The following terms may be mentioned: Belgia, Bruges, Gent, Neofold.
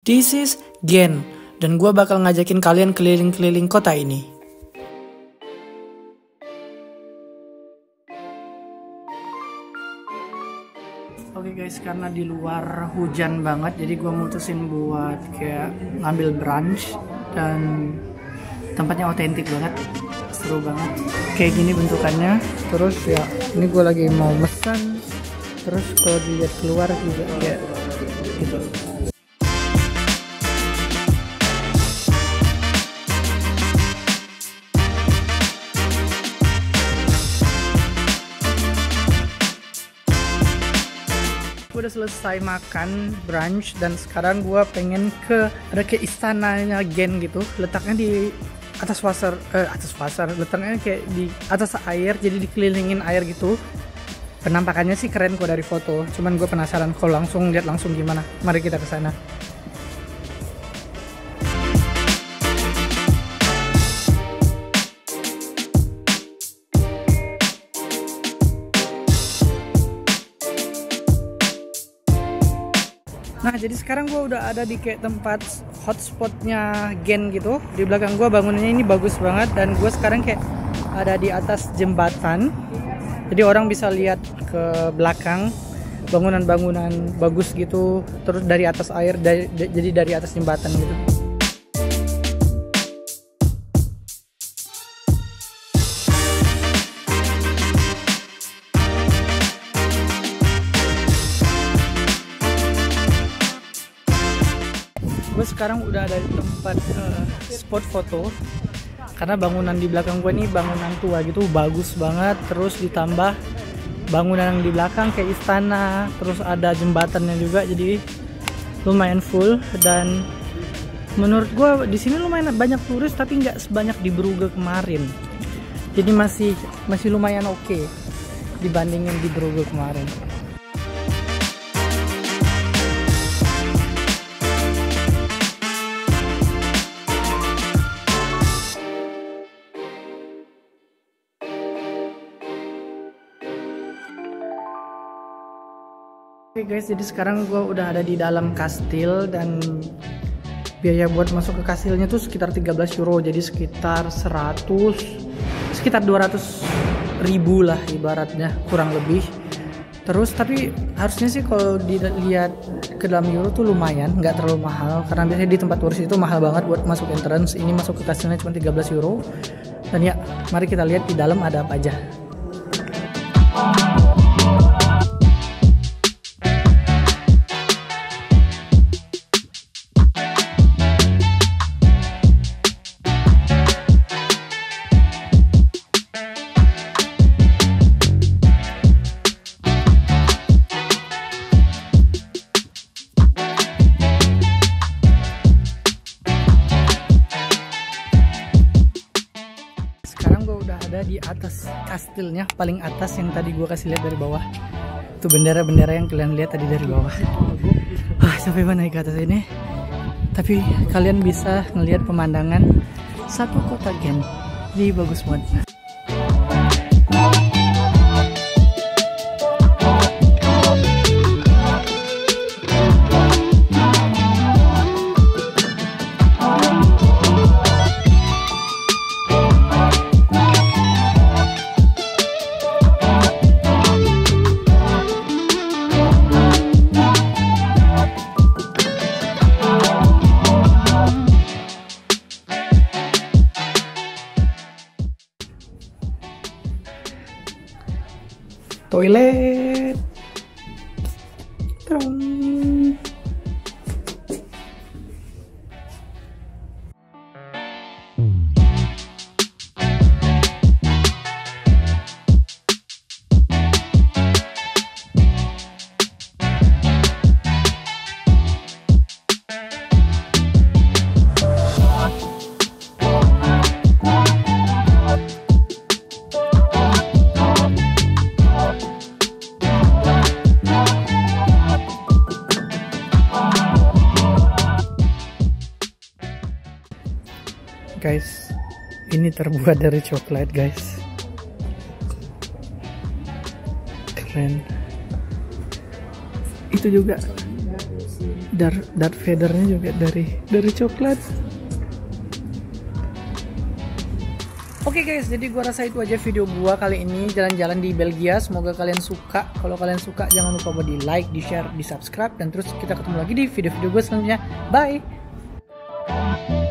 This is Gent, dan gue bakal ngajakin kalian keliling-keliling kota ini. Oke guys, karena di luar hujan banget, jadi gue mutusin buat kayak ngambil brunch dan tempatnya otentik banget, seru banget. Kayak gini bentukannya. Terus ya, ini gue lagi mau pesan. Terus kalau dilihat keluar juga ya gitu. Gue udah selesai makan brunch dan sekarang gue pengen ada kayak istananya Gent gitu, letaknya di atas pasar, letaknya kayak di atas air, jadi dikelilingin air gitu. Penampakannya sih keren kok dari foto, cuman gue penasaran kalau langsung lihat langsung gimana. Mari kita ke sana. Nah, jadi sekarang gue udah ada di kayak tempat hotspotnya Gent gitu. Di belakang gue bangunannya ini bagus banget, dan gue sekarang kayak ada di atas jembatan. Jadi orang bisa lihat ke belakang bangunan-bangunan bagus gitu, terus dari atas air, jadi dari atas jembatan gitu. Gue sekarang udah ada di tempat spot foto, karena bangunan di belakang gue ini bangunan tua gitu, bagus banget. Terus ditambah bangunan yang di belakang kayak istana, terus ada jembatannya juga, jadi lumayan full. Dan menurut gue di sini lumayan banyak turis, tapi nggak sebanyak di Bruges kemarin. Jadi masih lumayan oke dibandingin di Bruges kemarin. Oke guys, jadi sekarang gue udah ada di dalam kastil, dan biaya buat masuk ke kastilnya tuh sekitar 13 euro, jadi sekitar 200 ribu lah ibaratnya, kurang lebih. Terus tapi harusnya sih kalau dilihat ke dalam euro tuh lumayan, nggak terlalu mahal, karena biasanya di tempat turis itu mahal banget buat masuk entrance. Ini masuk ke kastilnya cuma 13 euro, dan ya mari kita lihat di dalam ada apa aja. Di atas kastilnya, paling atas yang tadi gue kasih lihat dari bawah itu, bendera-bendera yang kalian lihat tadi dari bawah. Sampai naik ke atas ini, tapi kalian bisa ngelihat pemandangan satu kota Gent, jadi bagus banget. Toilet. Tadam. Guys, ini terbuat dari coklat guys, keren. Itu juga dark feathernya juga dari coklat. Oke guys, jadi gua rasa itu aja video gua kali ini jalan-jalan di Belgia. Semoga kalian suka. Kalau kalian suka jangan lupa buat di like, di share, di subscribe, dan terus kita ketemu lagi di video-video gua selanjutnya. Bye.